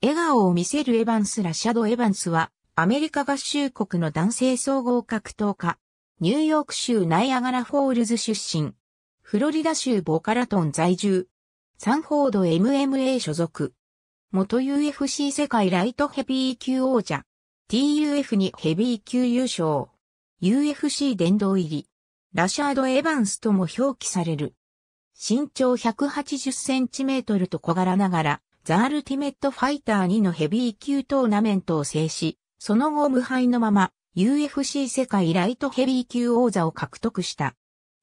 笑顔を見せるエバンス・ラシャド・エバンスは、アメリカ合衆国の男性総合格闘家。ニューヨーク州ナイアガラフォールズ出身。フロリダ州ボカラトン在住。サンフォード MMA 所属。元 UFC 世界ライトヘビー級王者。TUF2 ヘビー級優勝。UFC 殿堂入り。ラシャード・エバンスとも表記される。身長 180cm と小柄ながら、ザ・アルティメット・ファイター2のヘビー級トーナメントを制し、その後無敗のまま、UFC 世界ライトヘビー級王座を獲得した。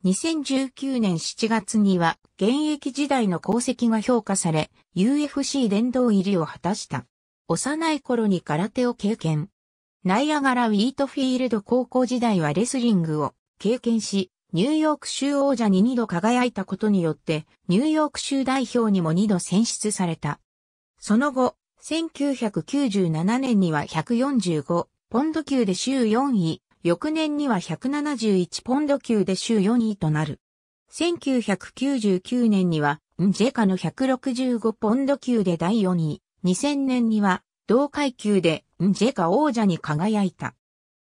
2019年7月には現役時代の功績が評価され、UFC 殿堂入りを果たした。幼い頃に空手を経験。ナイアガラ・ウィートフィールド高校時代はレスリングを経験し、ニューヨーク州王者に2度輝いたことによって、ニューヨーク州代表にも2度選出された。その後、1997年には145。ポンド級で週4位、翌年には171ポンド級で週4位となる。1999年には、NJCAAの165ポンド級で第4位、2000年には、同階級でNJCAA王者に輝いた。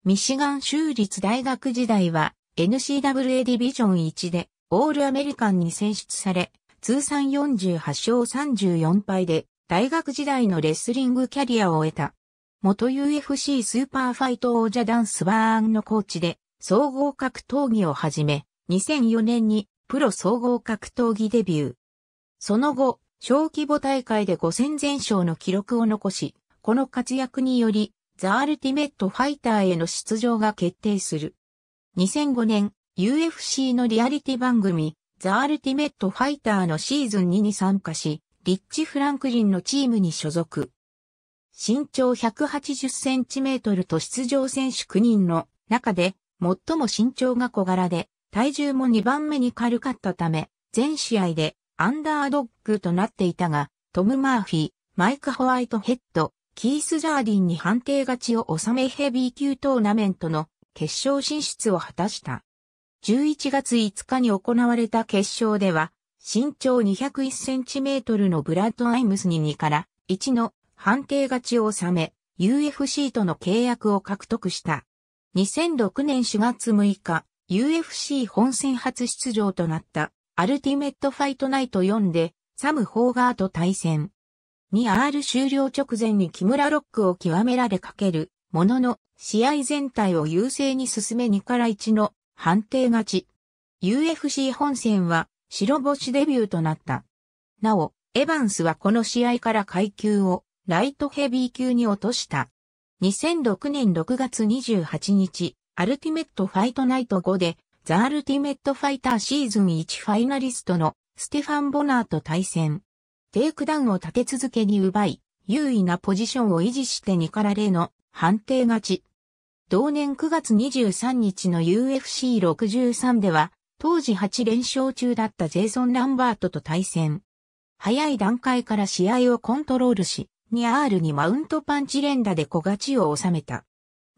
ミシガン州立大学時代は、NCAA ディビジョン1で、オールアメリカンに選出され、通算48勝34敗で、大学時代のレスリングキャリアを終えた。元 UFC スーパーファイト王者ダン・スバーンのコーチで総合格闘技を始め、2004年にプロ総合格闘技デビュー。その後、小規模大会で5戦全勝の記録を残し、この活躍により、ザ・アルティメット・ファイターへの出場が決定する。2005年、UFC のリアリティ番組、ザ・アルティメット・ファイターのシーズン2に参加し、リッチ・フランクリンのチームに所属。身長 180cm と出場選手9人の中で最も身長が小柄で体重も2番目に軽かったため全試合でアンダードッグとなっていたがトム・マーフィー、マイク・ホワイトヘッド、キース・ジャーディンに判定勝ちを収めヘビー級トーナメントの決勝進出を果たした。11月5日に行われた決勝では身長 201cm のブラッド・アイムスに2から1の判定勝ちを収め、UFC との契約を獲得した。2006年4月6日、UFC 本戦初出場となった、アルティメットファイトナイト4で、サム・ホーガーと対戦。2R 終了直前に木村ロックを極められかける、ものの、試合全体を優勢に進め2から1の判定勝ち。UFC 本戦は、白星デビューとなった。なお、エバンスはこの試合から階級を、ライトヘビー級に落とした。2006年6月28日、アルティメットファイトナイト5で、ザ・アルティメットファイターシーズン1ファイナリストのステファン・ボナーと対戦。テイクダウンを立て続けに奪い、優位なポジションを維持して2から0の判定勝ち。同年9月23日の UFC63 では、当時8連勝中だったジェイソン・ランバートと対戦。早い段階から試合をコントロールし、2R にマウントパンチ連打で小勝ちを収めた。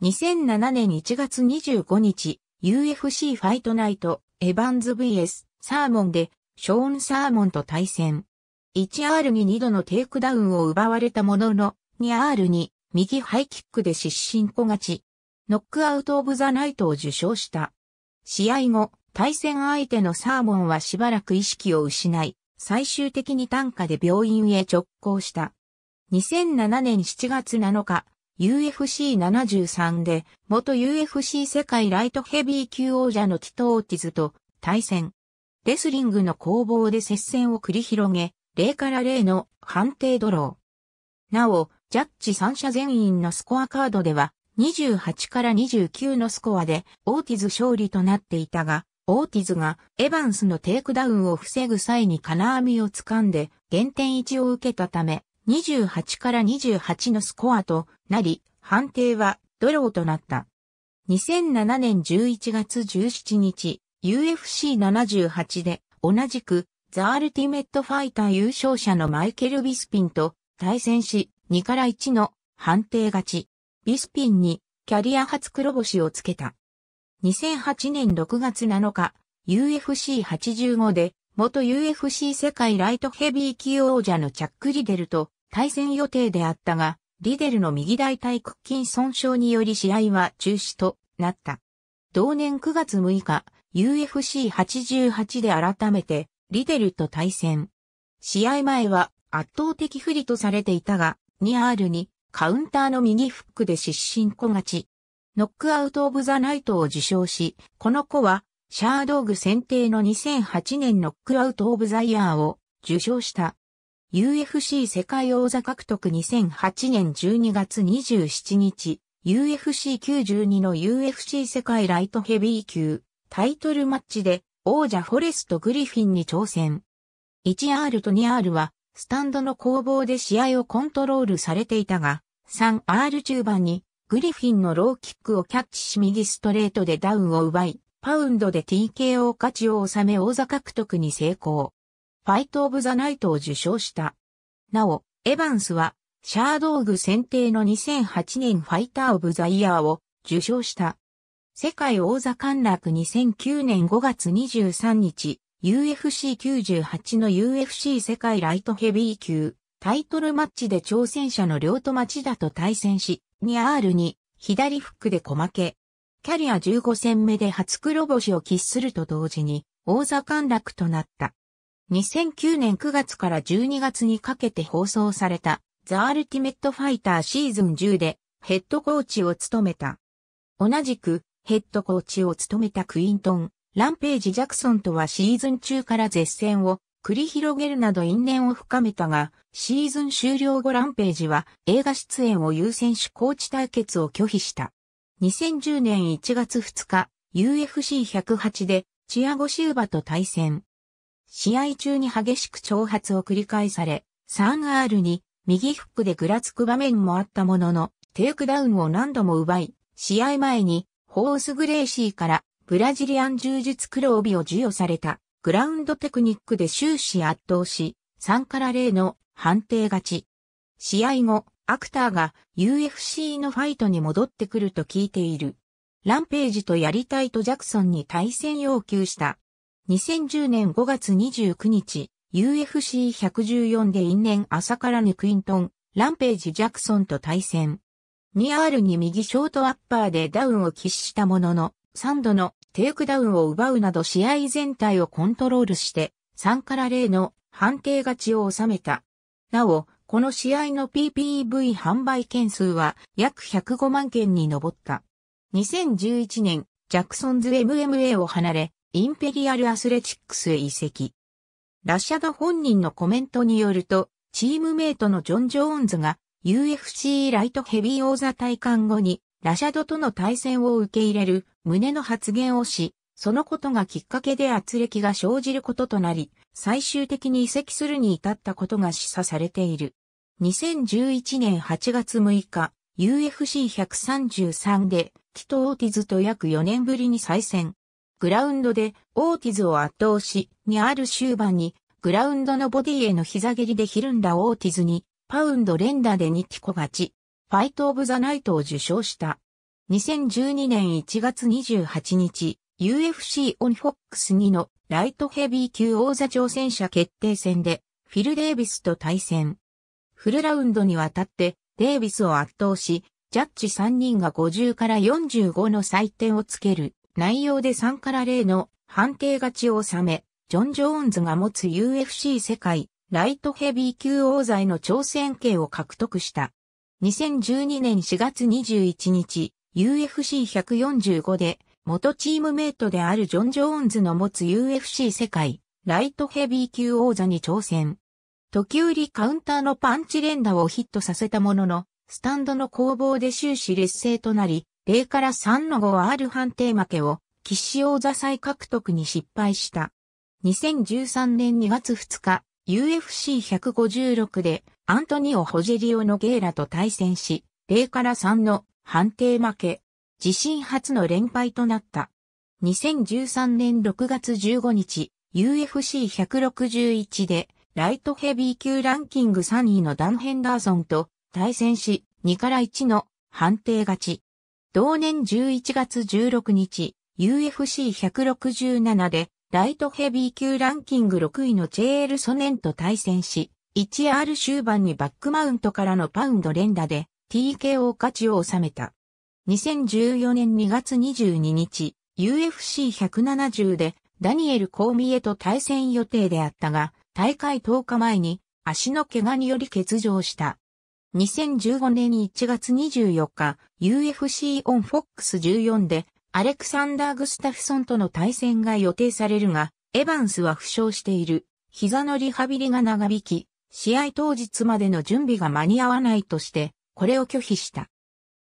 2007年1月25日、UFC ファイトナイト、エバンズ vs サーモンで、ショーン・サーモンと対戦。1R に2度のテイクダウンを奪われたものの、2R に右ハイキックで失神小勝ち。ノックアウト・オブ・ザ・ナイトを受賞した。試合後、対戦相手のサーモンはしばらく意識を失い、最終的に担架で病院へ直行した。2007年7月7日、UFC73 で、元 UFC 世界ライトヘビー級王者のティト・オーティズと対戦。レスリングの攻防で接戦を繰り広げ、0から0の判定ドロー。なお、ジャッジ3者全員のスコアカードでは、28から29のスコアで、オーティズ勝利となっていたが、オーティズがエバンスのテイクダウンを防ぐ際に金網を掴んで、減点1を受けたため、28から28のスコアとなり、判定はドローとなった。2007年11月17日、UFC78 で同じくザ・アルティメットファイター優勝者のマイケル・ビスピンと対戦し、2から1の判定勝ち。ビスピンにキャリア初黒星をつけた。2008年6月7日、UFC85 で、元 UFC 世界ライトヘビー級王者のチャック・リデルと対戦予定であったが、リデルの右大腿屈筋損傷により試合は中止となった。同年9月6日、UFC88 で改めて、リデルと対戦。試合前は圧倒的不利とされていたが、2R にカウンターの右フックで失神虎勝ち。ノックアウト・オブ・ザ・ナイトを受賞し、この子は、シャードーグ選定の2008年ノックアウト・オブ・ザ・イヤーを受賞した。UFC 世界王座獲得2008年12月27日、UFC92 の UFC 世界ライトヘビー級タイトルマッチで王者フォレスト・グリフィンに挑戦。1R と 2R はスタンドの攻防で試合をコントロールされていたが、3R 中盤にグリフィンのローキックをキャッチし右ストレートでダウンを奪い、パウンドで TKO 勝ちを収め王座獲得に成功。ファイト・オブ・ザ・ナイトを受賞した。なお、エバンスは、シャードーグ選定の2008年ファイター・オブ・ザ・イヤーを受賞した。世界王座陥落2009年5月23日、UFC98 の UFC 世界ライトヘビー級、タイトルマッチで挑戦者の両戸町田と対戦し、2R に左フックで小負け。キャリア15戦目で初黒星を喫すると同時に、王座陥落となった。2009年9月から12月にかけて放送されたザ・アルティメット・ファイターシーズン10でヘッドコーチを務めた。同じくヘッドコーチを務めたクイントン・ランページ・ジャクソンとはシーズン中から舌戦を繰り広げるなど因縁を深めたが、シーズン終了後ランページは映画出演を優先しコーチ対決を拒否した。2010年1月2日、UFC108 でチアゴ・シウバと対戦。試合中に激しく挑発を繰り返され、3R に右フックでぐらつく場面もあったものの、テイクダウンを何度も奪い、試合前にホースグレーシーからブラジリアン柔術黒帯を授与されたグラウンドテクニックで終始圧倒し、3-0の判定勝ち。試合後、アクターが UFC のファイトに戻ってくると聞いている。ランページとやりたいとジャクソンに対戦要求した。2010年5月29日、UFC114 で因縁浅からぬクイントン、ランページ・ジャクソンと対戦。2R に右ショートアッパーでダウンを喫したものの、3度のテイクダウンを奪うなど試合全体をコントロールして、3-0の判定勝ちを収めた。なお、この試合の PPV 販売件数は約105万件に上った。2011年、ジャクソンズ MMA を離れ、インペリアルアスレチックスへ移籍。ラシャド本人のコメントによると、チームメイトのジョン・ジョーンズが UFC ライトヘビー王座戴冠後にラシャドとの対戦を受け入れる旨の発言をし、そのことがきっかけで圧力が生じることとなり、最終的に移籍するに至ったことが示唆されている。2011年8月6日、UFC133 でティト・オーティズと約4年ぶりに再戦。グラウンドでオーティズを圧倒し、2R 終盤にグラウンドのボディへの膝蹴りでひるんだオーティズにパウンド連打で2-0勝ち、ファイト・オブ・ザ・ナイトを受賞した。2012年1月28日、UFC オンフォックス2のライトヘビー級王座挑戦者決定戦でフィル・デイビスと対戦。フルラウンドにわたってデイビスを圧倒し、ジャッジ3人が50-45の採点をつける。内容で3-0の判定勝ちを収め、ジョン・ジョーンズが持つ UFC 世界ライトヘビー級王座への挑戦権を獲得した。2012年4月21日、UFC145 で元チームメイトであるジョン・ジョーンズの持つ UFC 世界ライトヘビー級王座に挑戦。時折カウンターのパンチ連打をヒットさせたものの、スタンドの攻防で終始劣勢となり、0-3の 5R 判定負けを喫し王座再獲得に失敗した。2013年2月2日、UFC156 でアントニオ・ホジェリオ・ノゲイラと対戦し、0-3の判定負け、自身初の連敗となった。2013年6月15日、UFC161 でライトヘビー級ランキング3位のダン・ヘンダーソンと対戦し、2-1の判定勝ち。同年11月16日、UFC167 で、ライトヘビー級ランキング6位のチェールソネンと対戦し、1R 終盤にバックマウントからのパウンド連打で TKO 勝ちを収めた。2014年2月22日、UFC170 でダニエル・コーミエと対戦予定であったが、大会10日前に足の怪我により欠場した。2015年1月24日、UFC オン FOX14 でアレクサンダー・グスタフソンとの対戦が予定されるが、エバンスは負傷している。膝のリハビリが長引き、試合当日までの準備が間に合わないとして、これを拒否した。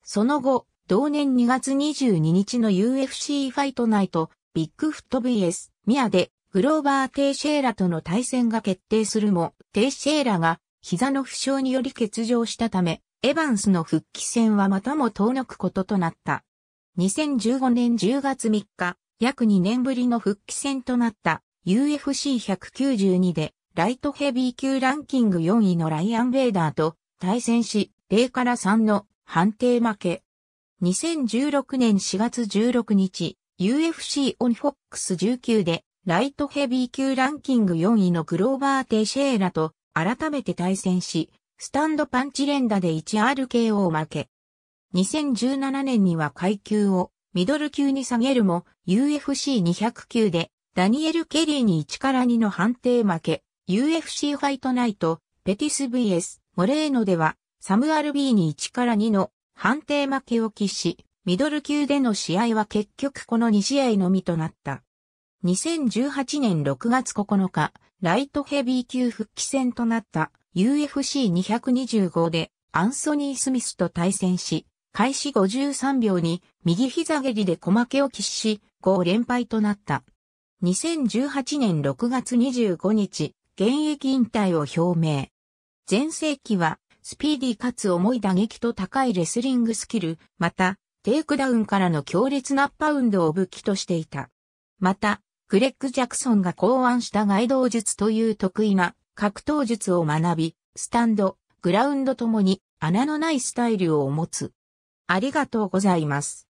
その後、同年2月22日の UFC ファイトナイト、ビッグフット VS ミアで、グローバー・テイシェーラとの対戦が決定するも、テイシェーラが膝の負傷により欠場したため、エバンスの復帰戦はまたも遠のくこととなった。2015年10月3日、約2年ぶりの復帰戦となった。UFC192 でライトヘビー級ランキング4位のライアン・ベイダーと対戦し、0-3の判定負け。2016年4月16日、UFC オン FOX19 でライトヘビー級ランキング4位のグローバー・テイシェーラと改めて対戦し、スタンドパンチ連打で 1RKO 負け。2017年には階級をミドル級に下げるも、UFC209 でダニエル・ケリーに1-2の判定負け、UFC ファイトナイト、ペティス VS、モレーノでは、サム・アルビーに1-2の判定負けを喫し、ミドル級での試合は結局この2試合のみとなった。2018年6月9日、ライトヘビー級復帰戦となった UFC225 でアンソニー・スミスと対戦し、開始53秒に右膝蹴りで小負けを喫し、5連敗となった。2018年6月25日、現役引退を表明。全盛期は、スピーディーかつ重い打撃と高いレスリングスキル、また、テイクダウンからの強烈なパウンドを武器としていた。また、グレッグ・ジャクソンが考案した外道術という得意な格闘術を学び、スタンド、グラウンドともに穴のないスタイルを持つ。ありがとうございます。